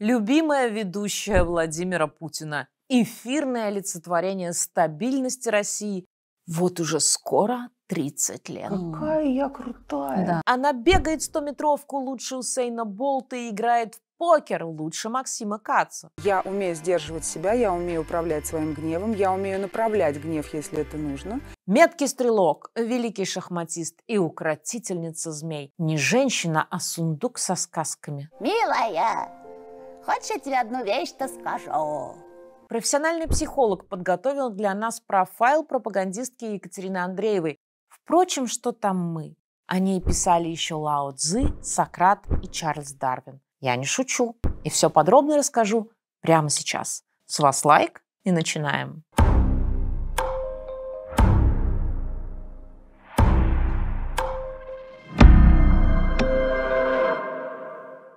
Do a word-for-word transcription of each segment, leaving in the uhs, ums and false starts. Любимая ведущая Владимира Путина. Эфирное олицетворение стабильности России. Вот уже скоро тридцать лет. Какая я крутая. Да. Она бегает стометровку лучше Усейна Болта и играет в покер лучше Максима Каца. Я умею сдерживать себя, я умею управлять своим гневом, я умею направлять гнев, если это нужно. Меткий стрелок, великий шахматист и укротительница змей. Не женщина, а сундук со сказками. Милая, хочешь, я тебе одну вещь-то скажу? Профессиональный психолог подготовил для нас профайл пропагандистки Екатерины Андреевой. Впрочем, что там мы? О ней писали еще Лао Цзы, Сократ и Чарльз Дарвин. Я не шучу. И все подробно расскажу прямо сейчас. С вас лайк и начинаем.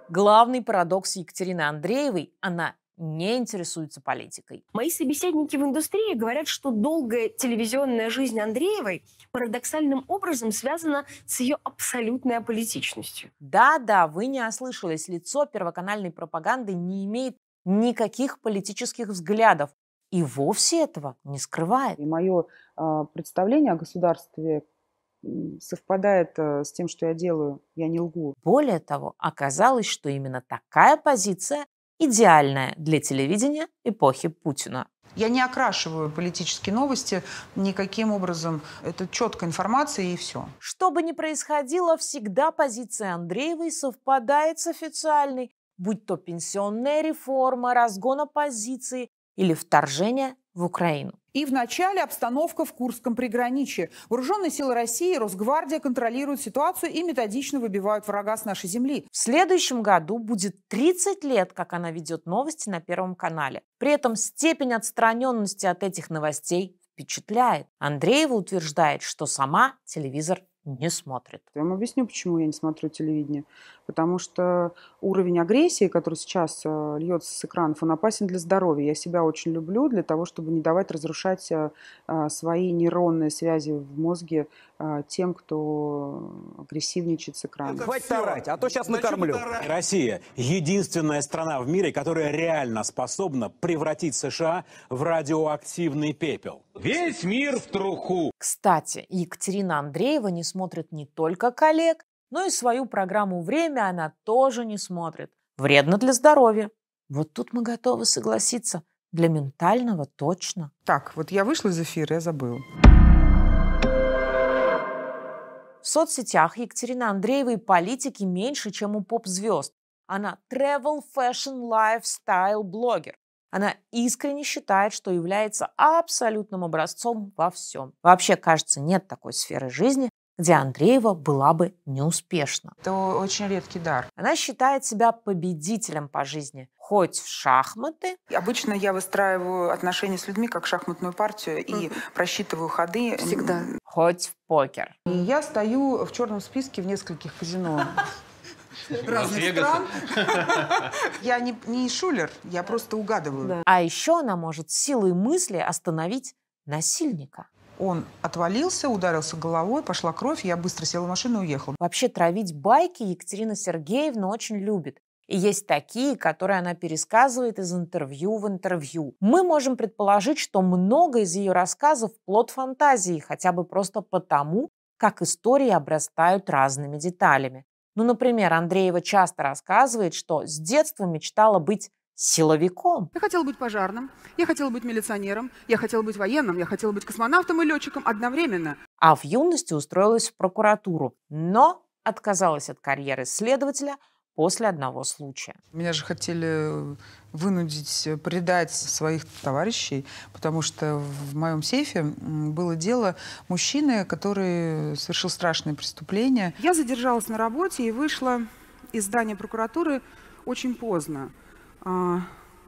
Главный парадокс Екатерины Андреевой – она не интересуется политикой. Мои собеседники в индустрии говорят, что долгая телевизионная жизнь Андреевой парадоксальным образом связана с ее абсолютной аполитичностью. Да-да, вы не ослышались. Лицо первоканальной пропаганды не имеет никаких политических взглядов и вовсе этого не скрывает. И мое э, представление о государстве совпадает э, с тем, что я делаю. Я не лгу. Более того, оказалось, что именно такая позиция идеальная для телевидения эпохи Путина. Я не окрашиваю политические новости никаким образом. Это четкая информация и все. Что бы ни происходило, всегда позиция Андреевой совпадает с официальной, будь то пенсионная реформа, разгон оппозиции или вторжение в Украину. И в начале обстановка в Курском приграничье. Вооруженные силы России и Росгвардия контролируют ситуацию и методично выбивают врага с нашей земли. В следующем году будет тридцать лет, как она ведет новости на Первом канале. При этом степень отстраненности от этих новостей впечатляет. Андреева утверждает, что сама телевизор не смотрит. Я вам объясню, почему я не смотрю телевидение. Потому что уровень агрессии, который сейчас льется с экранов, он опасен для здоровья. Я себя очень люблю для того, чтобы не давать разрушать свои нейронные связи в мозге тем, кто агрессивничает с экранов. Хватит орать, а то сейчас накормлю. Россия – единственная страна в мире, которая реально способна превратить США в радиоактивный пепел. Весь мир в труху. Кстати, Екатерина Андреева не смотрит не только коллег, но и свою программу «Время» она тоже не смотрит. Вредно для здоровья. Вот тут мы готовы согласиться. Для ментального точно. Так, вот я вышла из эфира, я забыла. В соцсетях Екатерина Андреева и политики меньше, чем у поп-звезд. Она travel, fashion, lifestyle блогер. Она искренне считает, что является абсолютным образцом во всем. Вообще, кажется, нет такой сферы жизни, где Андреева была бы неуспешна. Это очень редкий дар. Она считает себя победителем по жизни. Хоть в шахматы. Обычно я выстраиваю отношения с людьми как шахматную партию и mm-hmm. просчитываю ходы. Всегда. Хоть в покер. И я стою в черном списке в нескольких казино. Разных стран. Я не, не шулер, я просто угадываю. Да. А еще она может силой мысли остановить насильника. Он отвалился, ударился головой, пошла кровь, я быстро села в машину и уехала. Вообще травить байки Екатерина Сергеевна очень любит. И есть такие, которые она пересказывает из интервью в интервью. Мы можем предположить, что много из ее рассказов плод фантазии, хотя бы просто потому, как истории обрастают разными деталями. Ну, например, Андреева часто рассказывает, что с детства мечтала быть силовиком. Я хотела быть пожарным, я хотела быть милиционером, я хотела быть военным, я хотела быть космонавтом и летчиком одновременно. А в юности устроилась в прокуратуру, но отказалась от карьеры следователя после одного случая. Меня же хотели вынудить предать своих товарищей, потому что в моем сейфе было дело мужчины, который совершил страшное преступление. Я задержалась на работе и вышла из здания прокуратуры очень поздно.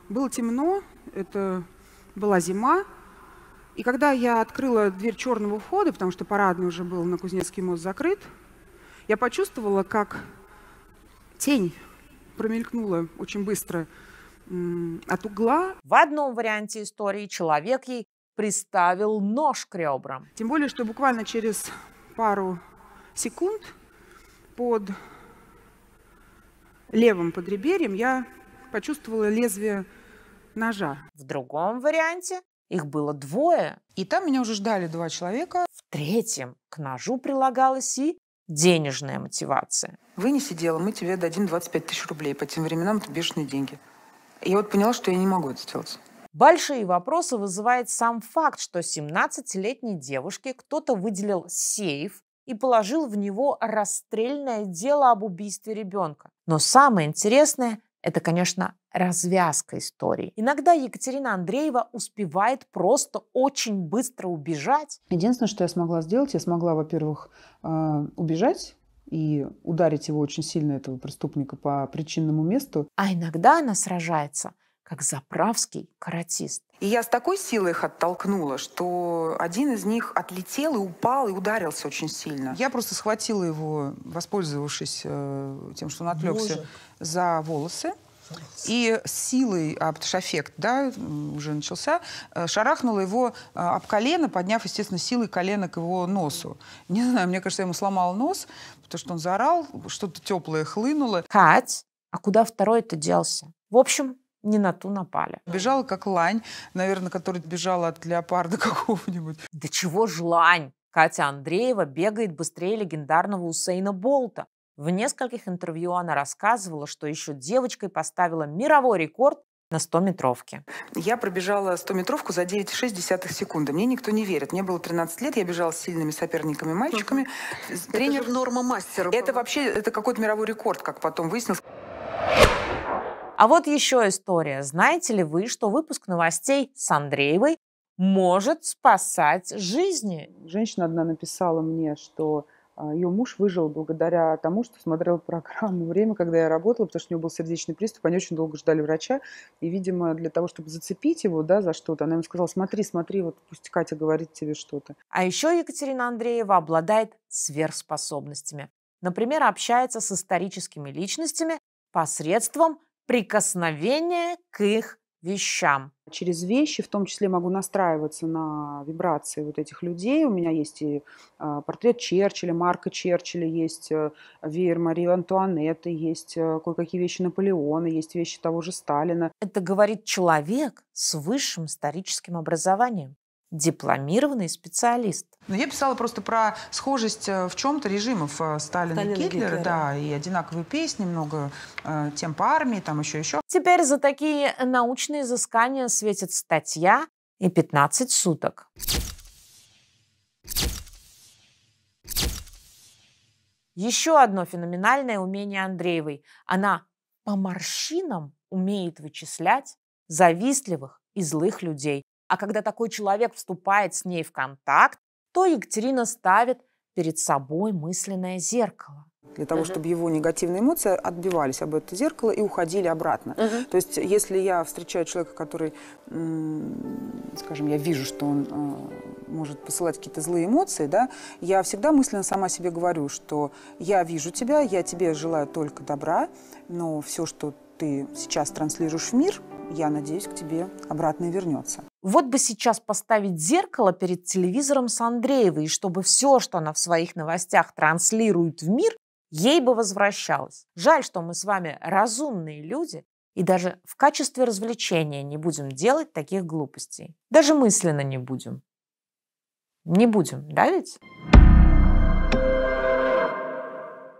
Было темно, это была зима. И когда я открыла дверь черного входа, потому что парадный уже был на Кузнецкий мост закрыт, я почувствовала, как тень промелькнула очень быстро от угла. В одном варианте истории человек ей приставил нож к ребрам. Тем более, что буквально через пару секунд под левым подреберьем я почувствовала лезвие ножа. В другом варианте их было двое. И там меня уже ждали два человека. В третьем к ножу прилагалась и денежная мотивация. Вынеси дело, мы тебе дадим двадцать пять тысяч рублей. По тем временам это бешеные деньги. Я вот поняла, что я не могу это сделать. Большие вопросы вызывает сам факт, что семнадцатилетней девушке кто-то выделил сейф и положил в него расстрельное дело об убийстве ребенка. Но самое интересное – это, конечно, развязка истории. Иногда Екатерина Андреева успевает просто очень быстро убежать. Единственное, что я смогла сделать, я смогла, во-первых, убежать и ударить его очень сильно, этого преступника, по причинному месту. А иногда она сражается как заправский каратист. И я с такой силой их оттолкнула, что один из них отлетел и упал, и ударился очень сильно. Я просто схватила его, воспользовавшись э, тем, что он отвлекся, Боже. за волосы. И с силой, а, потому что эффект, да, уже начался, шарахнула его об колено, подняв, естественно, силой колено к его носу. Не знаю, мне кажется, я ему сломала нос, потому что он заорал, что-то теплое хлынуло. Кать, а куда второй-то делся? В общем, не на ту напали. Бежала как лань, наверное, которая бежала от леопарда какого-нибудь. Да чего ж лань? Катя Андреева бегает быстрее легендарного Усейна Болта. В нескольких интервью она рассказывала, что еще девочкой поставила мировой рекорд на стометровке. Я пробежала стометровку за девять и шесть десятых секунды. Мне никто не верит. Мне было тринадцать лет, я бежала с сильными соперниками, мальчиками. Тренер... Это же норма мастера. Это вообще это какой-то мировой рекорд, как потом выяснилось. А вот еще история. Знаете ли вы, что выпуск новостей с Андреевой может спасать жизни? Женщина одна написала мне, что ее муж выжил благодаря тому, что смотрел программу «Время», когда я работала, потому что у него был сердечный приступ, они очень долго ждали врача, и, видимо, для того, чтобы зацепить его, да, за что-то, она ему сказала: смотри, смотри, вот пусть Катя говорит тебе что-то. А еще Екатерина Андреева обладает сверхспособностями. Например, общается с историческими личностями посредством прикосновения к их вещам. Через вещи, в том числе, могу настраиваться на вибрации вот этих людей. У меня есть и э, портрет Черчилля, марка Черчилля, есть э, веер Марии Антуанетты, есть э, кое-какие вещи Наполеона, есть вещи того же Сталина. Это говорит человек с высшим историческим образованием, дипломированный специалист. Но я писала просто про схожесть в чем-то режимов Сталина и Гитлера, да, и одинаковые песни, много э, тем по армии, там еще еще. Теперь за такие научные изыскания светит статья и пятнадцать суток. Еще одно феноменальное умение Андреевой. Она по морщинам умеет вычислять завистливых и злых людей. А когда такой человек вступает с ней в контакт, то Екатерина ставит перед собой мысленное зеркало. Для того, чтобы его негативные эмоции отбивались об это зеркало и уходили обратно. Uh-huh. То есть, если я встречаю человека, который, скажем, я вижу, что он может посылать какие-то злые эмоции, да, я всегда мысленно сама себе говорю, что я вижу тебя, я тебе желаю только добра, но все, что ты сейчас транслируешь в мир, я надеюсь, к тебе обратно и вернется. Вот бы сейчас поставить зеркало перед телевизором с Андреевой, и чтобы все, что она в своих новостях транслирует в мир, ей бы возвращалось. Жаль, что мы с вами разумные люди, и даже в качестве развлечения не будем делать таких глупостей. Даже мысленно не будем. Не будем, да ведь?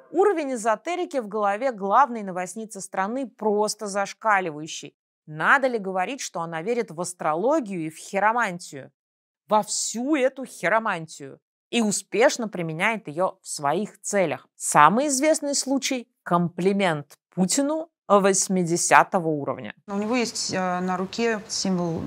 Уровень эзотерики в голове главной новостницы страны просто зашкаливающий. Надо ли говорить, что она верит в астрологию и в хиромантию? Во всю эту хиромантию. И успешно применяет ее в своих целях. Самый известный случай – комплимент Путину восьмидесятого уровня. У него есть э, на руке символ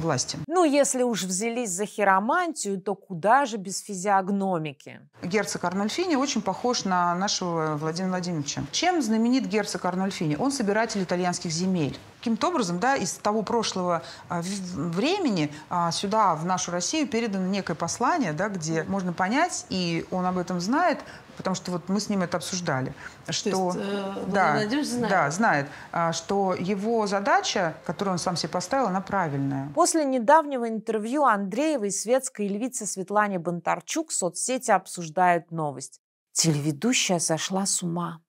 власти. Ну, если уж взялись за хиромантию, то куда же без физиогномики? Герцог Карнальфини очень похож на нашего Владимира Владимировича. Чем знаменит герцог Карнальфини? Он собиратель итальянских земель. Каким-то образом, да, из того прошлого э, времени э, сюда, в нашу Россию, передано некое послание, да, где можно понять, и он об этом знает, потому что вот мы с ним это обсуждали. Что, э, да, знает. Да, знает, что его задача, которую он сам себе поставил, она правильная. После недавнего интервью Андреевой светской львицы Светлане Бондарчук в соцсети обсуждают новость. Телеведущая сошла с ума.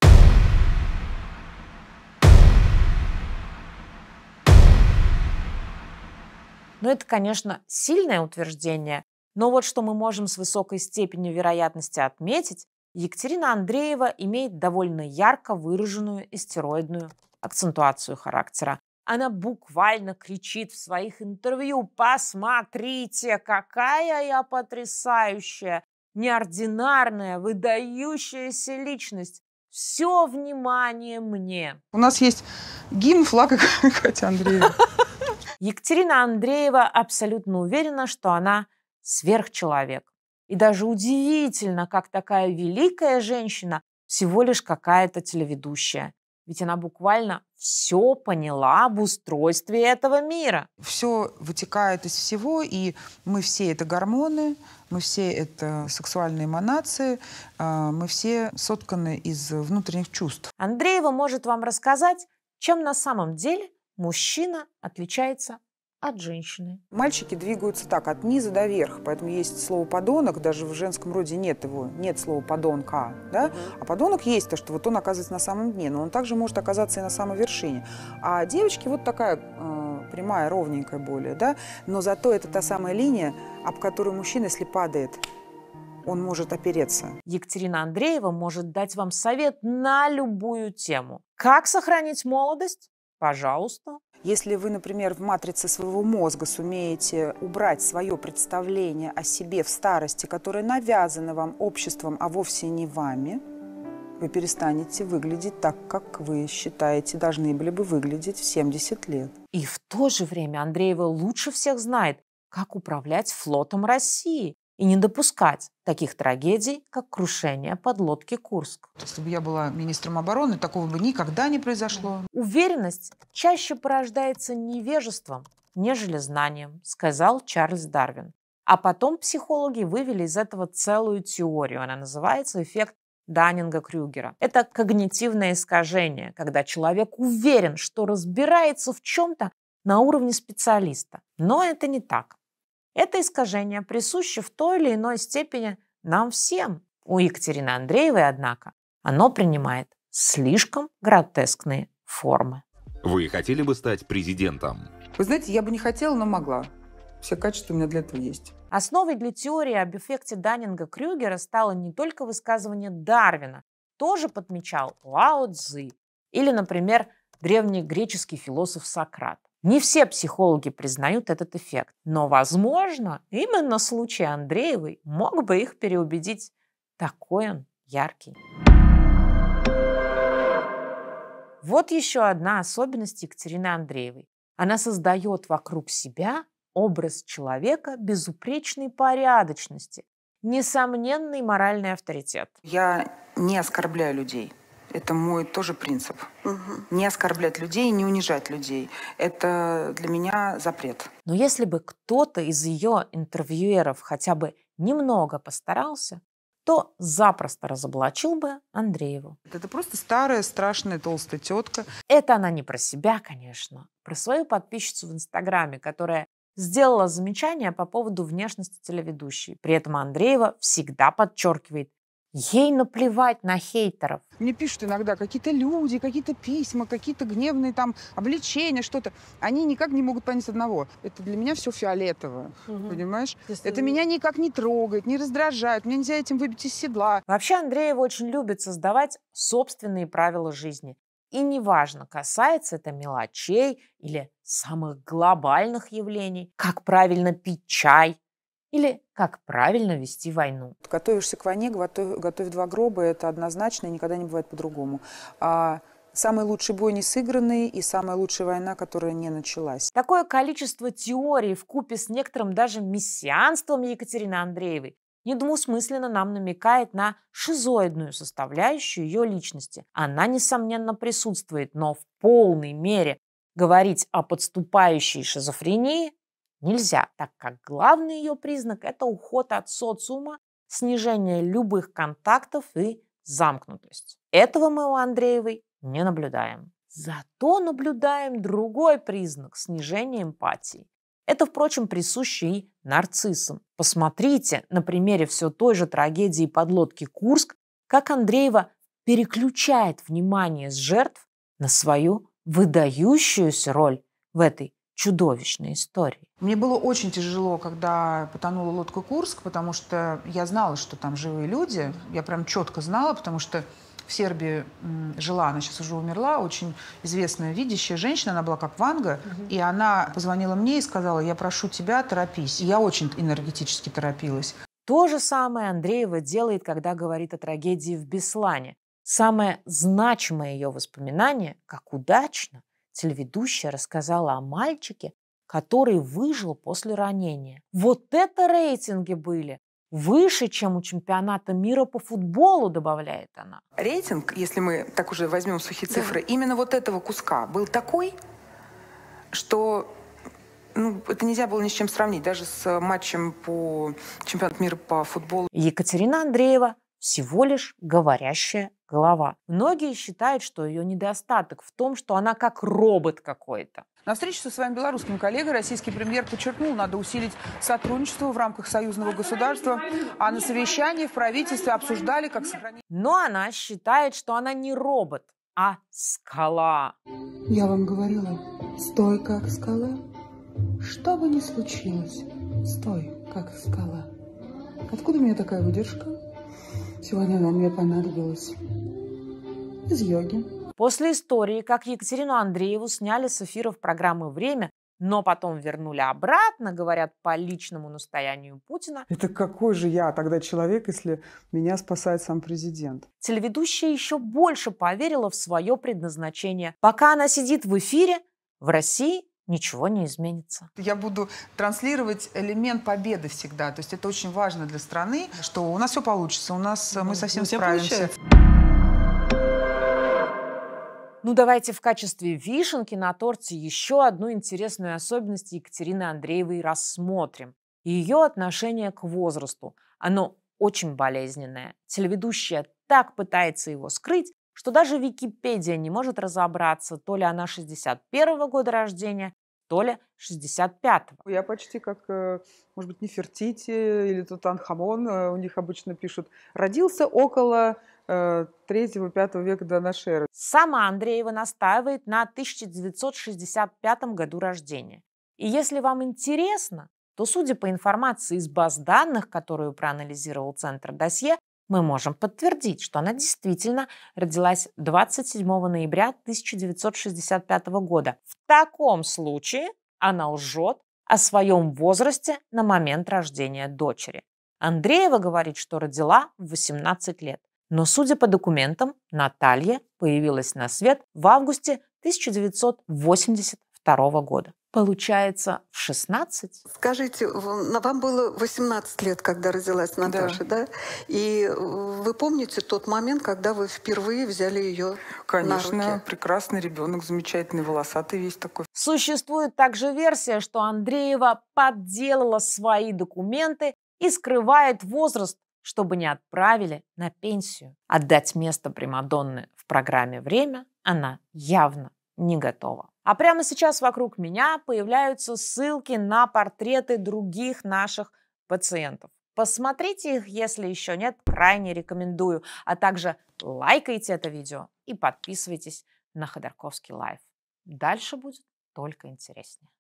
Но это, конечно, сильное утверждение, но вот что мы можем с высокой степенью вероятности отметить, Екатерина Андреева имеет довольно ярко выраженную истероидную акцентуацию характера. Она буквально кричит в своих интервью: «Посмотрите, какая я потрясающая, неординарная, выдающаяся личность! Все внимание мне!» У нас есть гимн, флаг и Катя Андреева. Екатерина Андреева абсолютно уверена, что она сверхчеловек. И даже удивительно, как такая великая женщина всего лишь какая-то телеведущая. Ведь она буквально все поняла об устройстве этого мира. Все вытекает из всего, и мы все это гормоны, мы все это сексуальные эманации, мы все сотканы из внутренних чувств. Андреева может вам рассказать, чем на самом деле мужчина отличается от женщины. Мальчики двигаются так, от низа до верха, поэтому есть слово «подонок», даже в женском роде нет его, нет слова «подонка», да? Mm-hmm. А подонок есть то, что вот он оказывается на самом дне, но он также может оказаться и на самой вершине. А девочки вот такая э, прямая, ровненькая более, да? Но зато это та самая линия, об которую мужчина, если падает, он может опереться. Екатерина Андреева может дать вам совет на любую тему. Как сохранить молодость? Пожалуйста. Если вы, например, в матрице своего мозга сумеете убрать свое представление о себе в старости, которое навязано вам обществом, а вовсе не вами, вы перестанете выглядеть так, как вы считаете, должны были бы выглядеть в семьдесят лет. И в то же время Андреева лучше всех знает, как управлять флотом России и не допускать таких трагедий, как крушение подлодки «Курск». Если бы я была министром обороны, такого бы никогда не произошло. Уверенность чаще порождается невежеством, нежели знанием, сказал Чарльз Дарвин. А потом психологи вывели из этого целую теорию. Она называется «эффект Даннинга-Крюгера». Это когнитивное искажение, когда человек уверен, что разбирается в чем-то на уровне специалиста. Но это не так. Это искажение присуще в той или иной степени нам всем. У Екатерины Андреевой, однако, оно принимает слишком гротескные формы. Вы хотели бы стать президентом? Вы знаете, я бы не хотела, но могла. Все качества у меня для этого есть. Основой для теории об эффекте Даннинга-Крюгера стало не только высказывание Дарвина, тоже подмечал Лао Цзы или, например, древнегреческий философ Сократ. Не все психологи признают этот эффект, но, возможно, именно случай Андреевой мог бы их переубедить. Такой он яркий. Вот еще одна особенность Екатерины Андреевой. Она создает вокруг себя образ человека безупречной порядочности, несомненный моральный авторитет. Я не оскорбляю людей. Это мой тоже принцип. Угу. Не оскорблять людей, не унижать людей. Это для меня запрет. Но если бы кто-то из ее интервьюеров хотя бы немного постарался, то запросто разоблачил бы Андрееву. Это просто старая, страшная, толстая тетка. Это она не про себя, конечно. Про свою подписчицу в Инстаграме, которая сделала замечание по поводу внешности телеведущей. При этом Андреева всегда подчеркивает: ей наплевать на хейтеров. Мне пишут иногда какие-то люди, какие-то письма, какие-то гневные там обличения, что-то. Они никак не могут понять одного. Это для меня все фиолетово, угу. Понимаешь? Если... Это меня никак не трогает, не раздражает, мне нельзя этим выбить из седла. Вообще Андреева очень любит создавать собственные правила жизни. И неважно, касается это мелочей или самых глобальных явлений, как правильно пить чай, или как правильно вести войну. Готовишься к войне, готовь, готовь два гроба, это однозначно и никогда не бывает по-другому. А самый лучший бой не сыгранный и самая лучшая война, которая не началась. Такое количество теорий вкупе с некоторым даже мессианством Екатерины Андреевой недвусмысленно нам намекает на шизоидную составляющую ее личности. Она, несомненно, присутствует, но в полной мере говорить о подступающей шизофрении нельзя, так как главный ее признак – это уход от социума, снижение любых контактов и замкнутость. Этого мы у Андреевой не наблюдаем. Зато наблюдаем другой признак – снижение эмпатии. Это, впрочем, присуще и нарциссам. Посмотрите на примере все той же трагедии подлодки «Курск», как Андреева переключает внимание с жертв на свою выдающуюся роль в этой чудовищной истории. Мне было очень тяжело, когда потонула лодка «Курск», потому что я знала, что там живые люди. Я прям четко знала, потому что в Сербии жила, она сейчас уже умерла, очень известная видящая женщина, она была как Ванга, угу. и она позвонила мне и сказала: я прошу тебя, торопись. И я очень энергетически торопилась. То же самое Андреева делает, когда говорит о трагедии в Беслане. Самое значимое ее воспоминание, как удачно телеведущая рассказала о мальчике, который выжил после ранения. Вот это рейтинги были! Выше, чем у чемпионата мира по футболу, добавляет она. Рейтинг, если мы так уже возьмем сухие цифры, да. именно вот этого куска был такой, что ну, это нельзя было ни с чем сравнить, даже с матчем по чемпионату мира по футболу. Екатерина Андреева всего лишь говорящая голова. Многие считают, что ее недостаток в том, что она как робот какой-то. На встрече со своим белорусским коллегой российский премьер подчеркнул, надо усилить сотрудничество в рамках союзного государства, а на совещании в правительстве обсуждали, как сохранить... Но она считает, что она не робот, а скала. Я вам говорила, стой как скала. Что бы ни случилось, стой как скала. Откуда у меня такая выдержка? Сегодня она мне понадобилась. Из йоги. После истории, как Екатерину Андрееву сняли с эфиров программы «Время», но потом вернули обратно, говорят, по личному настоянию Путина. Это какой же я тогда человек, если меня спасает сам президент? Телеведущая еще больше поверила в свое предназначение. Пока она сидит в эфире, в России ничего не изменится. Я буду транслировать элемент победы всегда. То есть это очень важно для страны, что у нас все получится, у нас ну, мы совсем справимся. Получается. Ну, давайте в качестве вишенки на торте еще одну интересную особенность Екатерины Андреевой рассмотрим. Ее отношение к возрасту. Оно очень болезненное. Телеведущая так пытается его скрыть, что даже Википедия не может разобраться, то ли она шестьдесят первого года рождения, то ли шестьдесят пятого. Я почти как, может быть, Нефертити или Тутанхамон. У них обычно пишут «родился около третьего-пятого века до нашей эры». Сама Андреева настаивает на тысяча девятьсот шестьдесят пятом году рождения. И если вам интересно, то, судя по информации из баз данных, которую проанализировал Центр Досье, мы можем подтвердить, что она действительно родилась двадцать седьмого ноября тысяча девятьсот шестьдесят пятого года. В таком случае она лжет о своем возрасте на момент рождения дочери. Андреева говорит, что родила в восемнадцать лет. Но, судя по документам, Наталья появилась на свет в августе тысяча девятьсот восемьдесят второго года. Получается, в шестнадцать? Скажите, вам было восемнадцать лет, когда родилась Наташа, да? да? И вы помните тот момент, когда вы впервые взяли ее Конечно, на руки? Прекрасный ребенок, замечательный, волосатый весь такой. Существует также версия, что Андреева подделала свои документы и скрывает возраст, чтобы не отправили на пенсию. Отдать место примадонны в программе «Время» она явно не готова. А прямо сейчас вокруг меня появляются ссылки на портреты других наших пациентов. Посмотрите их, если еще нет, крайне рекомендую. А также лайкайте это видео и подписывайтесь на Ходорковский лайв. Дальше будет только интереснее.